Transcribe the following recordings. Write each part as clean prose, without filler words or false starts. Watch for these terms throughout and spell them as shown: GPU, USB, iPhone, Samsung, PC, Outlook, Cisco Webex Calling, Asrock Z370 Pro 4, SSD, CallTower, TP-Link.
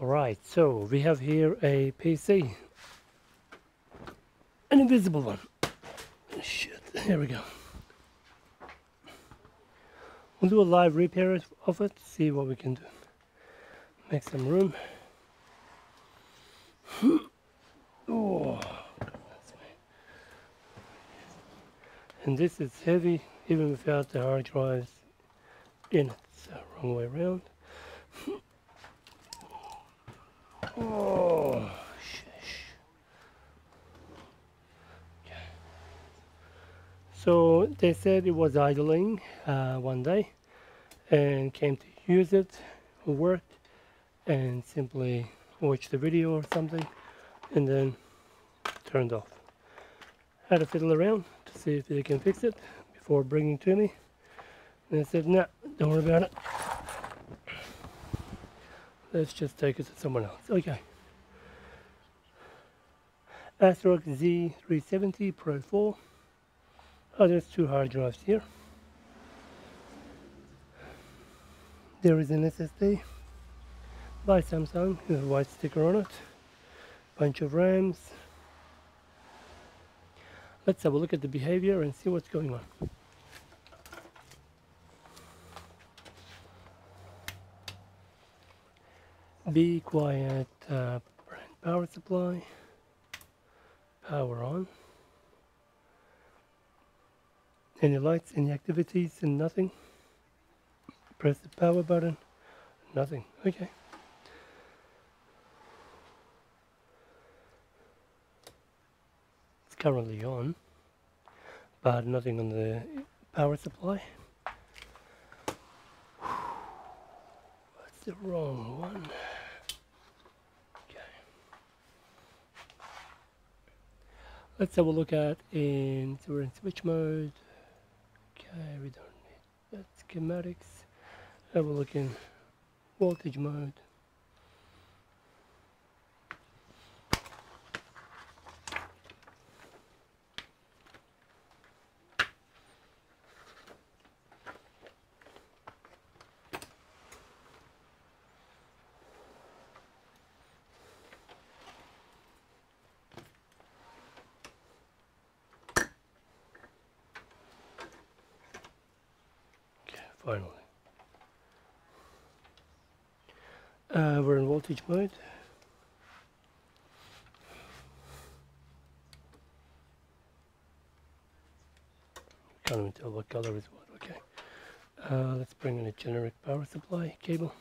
Alright, so we have here a PC, an invisible one. Shit, here we go. We'll do a live repair of it, see what we can do. Make some room. Oh, goodness me. And this is heavy, even without the hard drives in it. So, wrong way around. Oh, sheesh. Okay. So they said it was idling one day, and came to use it, worked, and simply watched the video or something, and then turned off. Had to fiddle around to see if they can fix it before bringing it to me. And I said, "No, don't worry about it. Let's just take it to someone else." Okay. Asrock Z370 Pro 4. Oh, there's two hard drives here. There is an SSD by Samsung with a white sticker on it. Bunch of RAMs. Let's have a look at the behavior and see what's going on. Be quiet, power supply, power on, any lights, any activities, and nothing. Press the power button, nothing. Okay. It's currently on, but nothing on the power supply. That's the wrong one. Let's have a look at so we're in switch mode. Okay, we don't need that. Schematics. Have a look in voltage mode. Finally. We're in voltage mode. Can't even tell what color is what, okay. Let's bring in a generic power supply cable.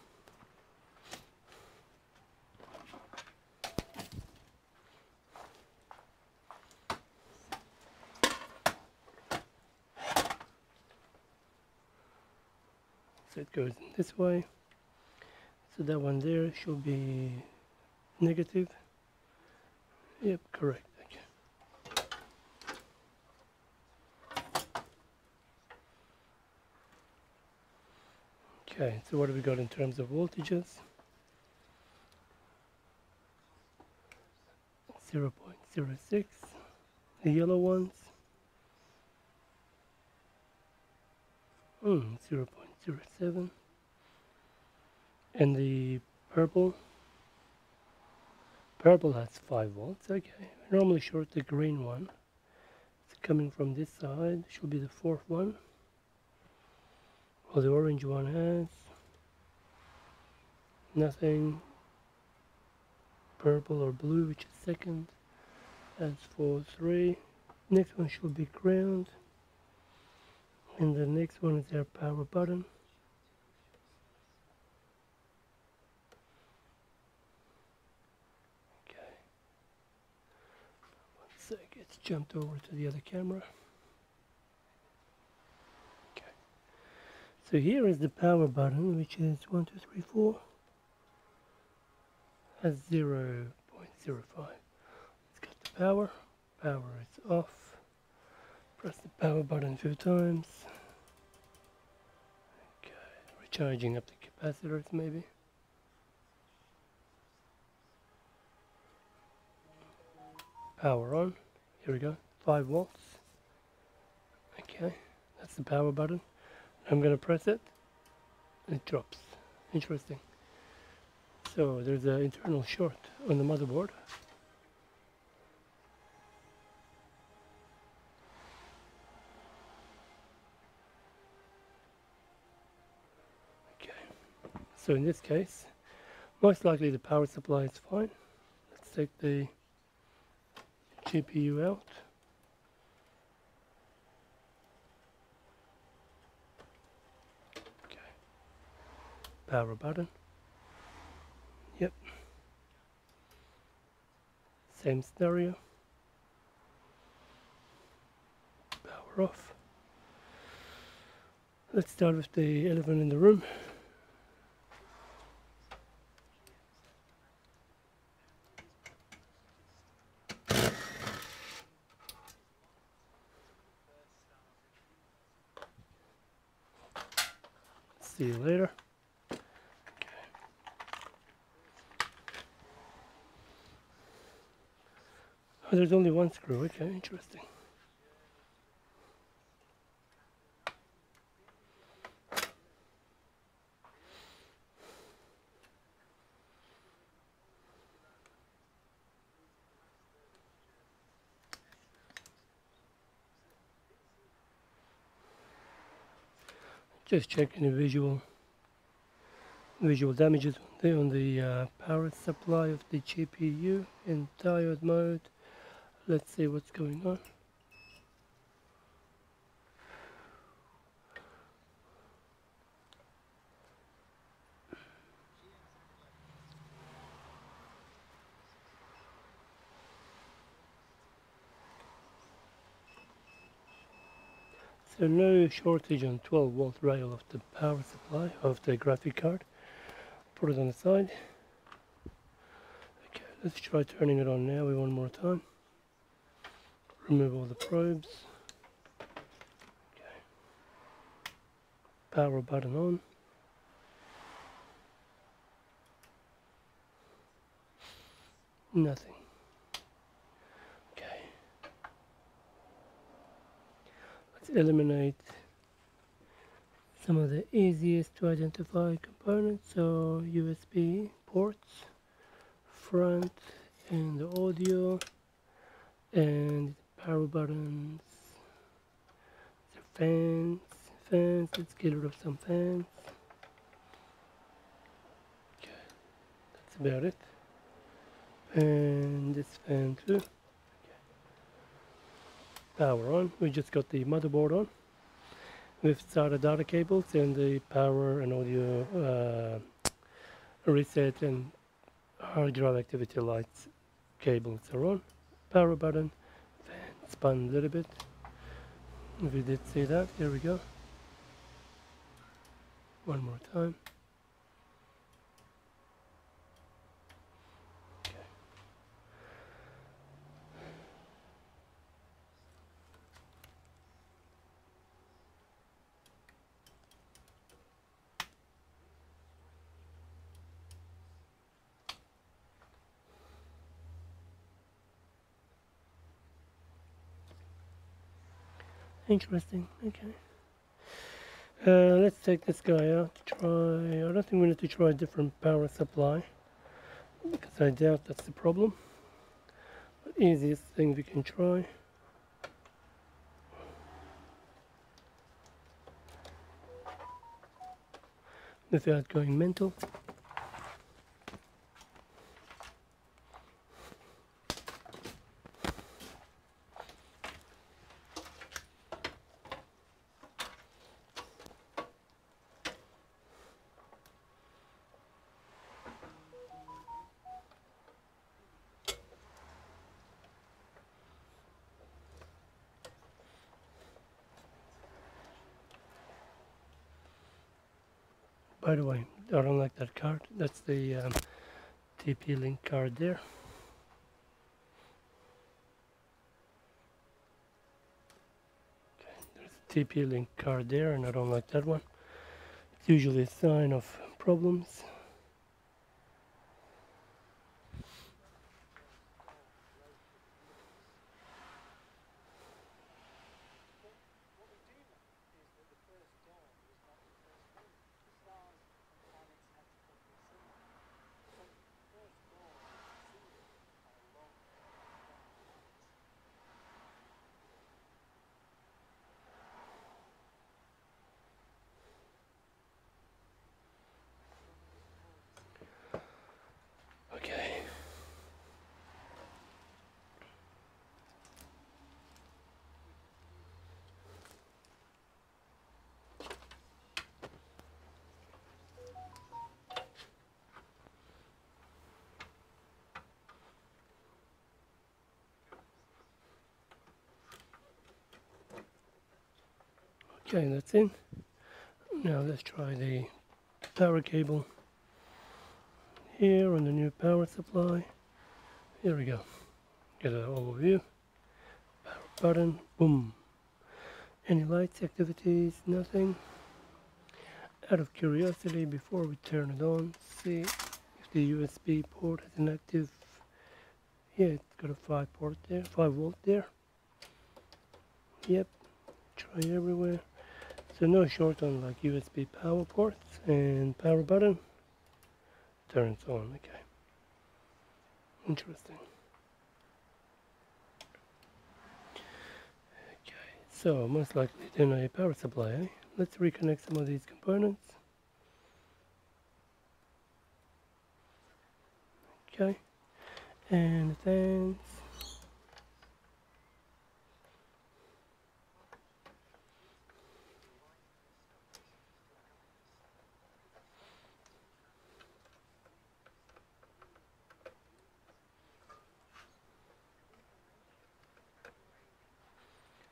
It goes in this way, so that one there should be negative. Yep, correct. Okay. Okay, so what have we got in terms of voltages? 0.06, the yellow ones. 0.07, and the purple has 5 volts. Okay, we're normally short the green one. It's coming from this side, should be the fourth one. Well, the orange one has nothing, purple or blue, which is second, that's 4, 3. Next one should be ground, and the next one is our power button. Okay. One sec, it's jumped over to the other camera. Okay. So here is the power button, which is 1, 2, 3, 4. Has 0.05. Let's get the power. Power is off. Press the power button a few times. Okay, recharging up the capacitors maybe. Power on, here we go, 5 volts. Okay, that's the power button. I'm going to press it, it drops. Interesting. So there's an internal short on the motherboard. Okay, so in this case, most likely the power supply is fine. Let's take the GPU out. Okay, power button. Yep, same scenario, power off. Let's start with the elephant in the room. See you later. Oh, there's only one screw, okay, interesting. Just checking the visual damages on the power supply of the GPU in diode mode. Let's see what's going on. So no shortage on 12-volt rail of the power supply of the graphic card. Put it on the side. Okay, let's try turning it on now one more time. Remove all the probes. Okay. Power button on. Nothing. Okay. Let's eliminate some of the easiest to identify components. So USB ports, front and the audio, and power buttons, the fans, let's get rid of some fans. Okay, that's about it. And this fan too. Okay. Power on, we just got the motherboard on. We've started data cables and the power and audio reset and hard drive activity lights cables are on. Power button. Spun a little bit, if you did see that. Here we go, one more time. Okay. Interesting, okay. Let's take this guy out to try. I don't think we need to try a different power supply, because I doubt that's the problem. But easiest thing we can try. Without going mental. By the way, I don't like that card. That's the TP-Link card there. Okay, there's a TP-Link card there, and I don't like that one. It's usually a sign of problems. Chain that in. Now let's try the power cable here on the new power supply. Here we go. Get an overview. Power button. Boom. Any lights, activities, nothing. Out of curiosity, before we turn it on, see if the USB port is an active. Yeah, it's got a 5 port there, 5 volt there. Yep. Try everywhere. So no short on like USB power ports, and power button turns on. Okay. Interesting. Okay, so most likely then a power supply, eh? Let's reconnect some of these components. Okay, and then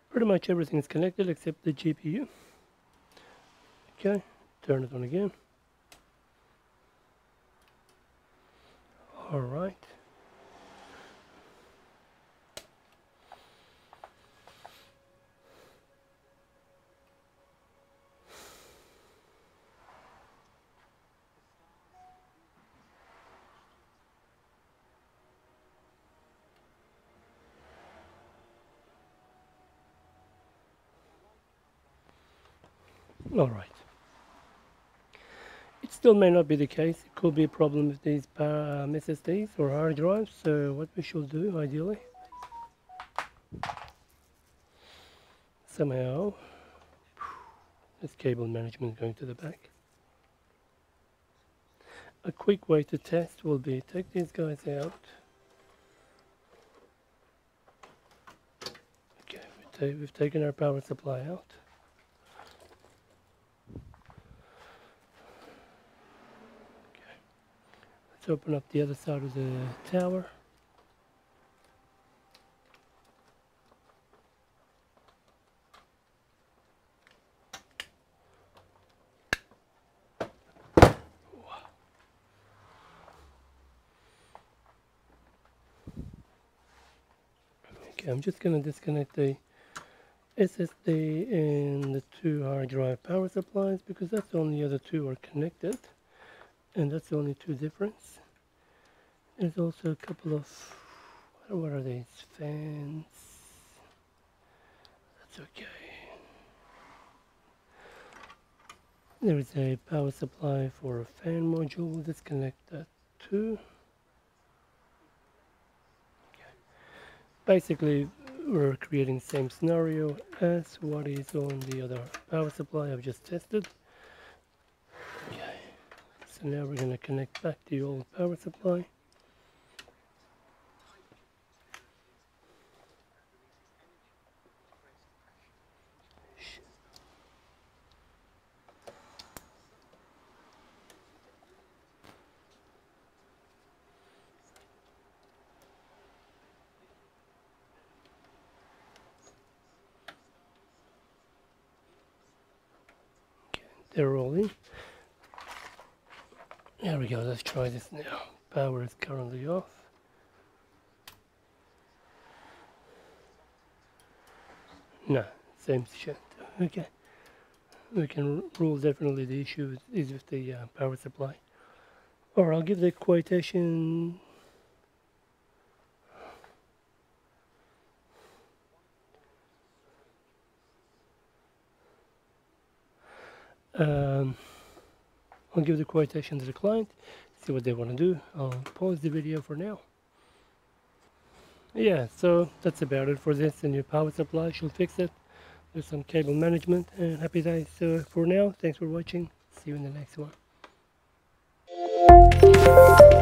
pretty much everything is connected except the GPU. Okay, turn it on again. All right. Alright, it still may not be the case. It could be a problem with these SSDs or hard drives, so what we should do ideally, somehow this cable management going to the back. A quick way to test will be take these guys out. Okay, we've taken our power supply out. Open up the other side of the tower. Wow. Okay, I'm just going to disconnect the SSD and the 2 hard drive power supplies, because that's the only other 2 are connected. And that's the only 2 difference. There's also a couple of, what are these, fans? That's okay. There is a power supply for a fan module. We'll disconnect that too. Okay. Basically, we're creating the same scenario as what is on the other power supply I've just tested. So now we're going to connect back the old power supply. Okay, they're all in. There we go, let's try this now. Power is currently off. No, same shit. Okay. We can rule definitely the issue is with the power supply. Or I'll give the quotation. I'll give the quotation to the client, see what they want to do. I'll pause the video for now. Yeah, so that's about it for this. The new power supply should fix it. There's some cable management, and happy days. So for now, thanks for watching. See you in the next one.